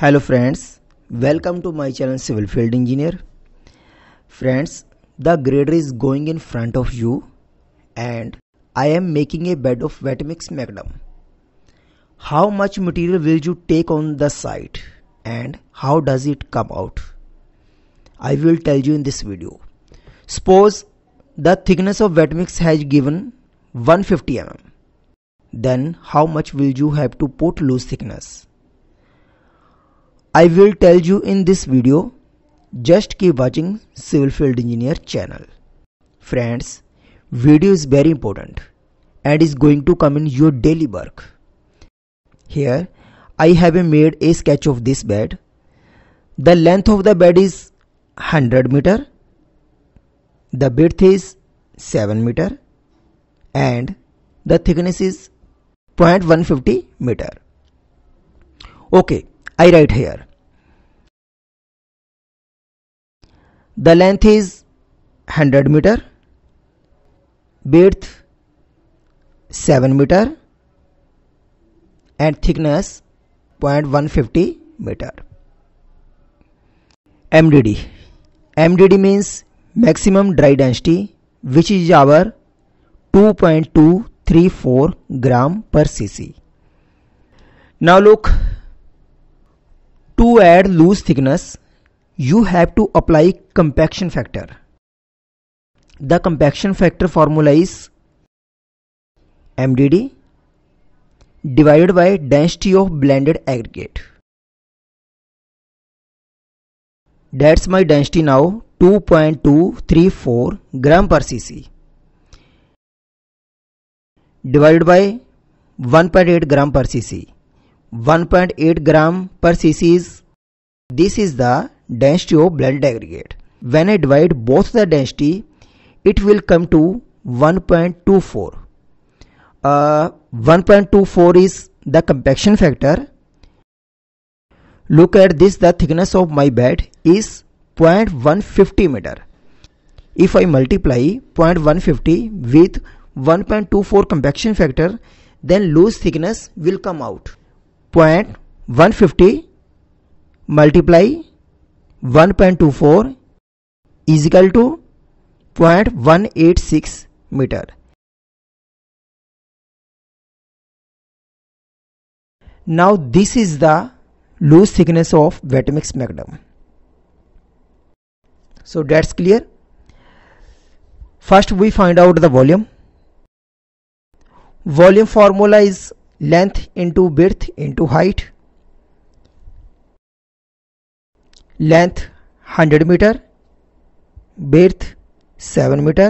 Hello friends, welcome to my channel civil field engineer. Friends, the grader is going in front of you and I am making a bed of wet mix macadam. How much material will you take on the site and how does it come out? I will tell you in this video. Suppose the thickness of wet mix has given 150 mm, then how much will you have to put loose thickness? I will tell you in this video. Just keep watching Civil Field Engineer channel. Friends, video is very important and is going to come in your daily work. Here I have made a sketch of this bed. The length of the bed is 100 meter, the width is 7 meter, and the thickness is 0.150 meter. Okay, I write here. The length is 100 meter, width 7 meter, and thickness 0.150 meter. MDD. MDD means maximum dry density, which is our 2.234 gram per cc. Now look. To add loose thickness, you have to apply compaction factor. The compaction factor formula is MDD divided by density of blended aggregate. That's my density now, 2.234 gram per cc divided by 1.8 gram per cc. 1.8 gram per cc is, this is the density of blended aggregate. When I divide both the density, it will come to 1.24. 1.24 is the compaction factor. Look at this, the thickness of my bed is 0.150 meter. If I multiply 0.150 with 1.24 compaction factor, then loose thickness will come out. 0.150 multiply 1.24 is equal to 0.186 meter. Now this is the loose thickness of wet mix macadam. So that's clear. First we find out the volume. Volume formula is length into width into height. Length 100 meter, width 7 meter,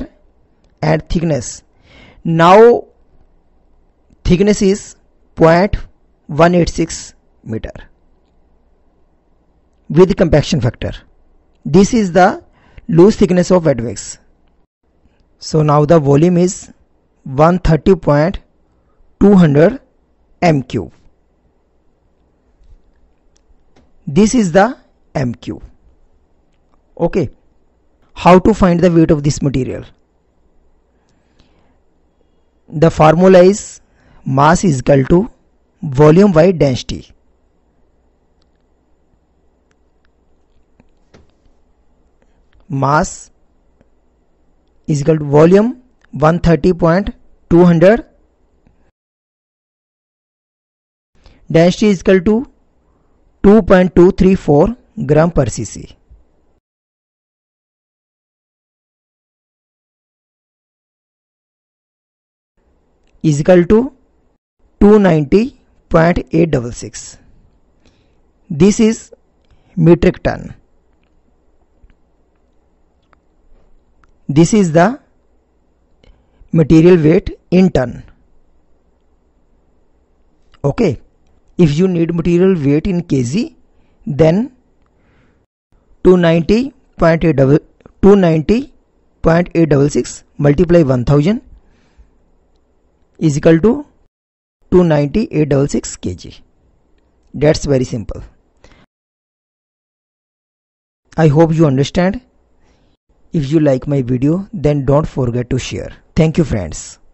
and thickness. Now thickness is 0.186 meter with compaction factor. This is the loose thickness of wet mix. So now the volume is 130.200 MQ. This is the MQ. Okay. How to find the weight of this material? The formula is mass is equal to volume by density. Mass is equal to volume 130.200, density is equal to 2.234 gram per cc. Is equal to 290.866. This is metric ton. This is the material weight in ton. Okay. If you need material weight in kg, then 290.866 multiply 1000 is equal to 290.866 kg. That's very simple. I hope you understand. If you like my video, then don't forget to share. Thank you, friends.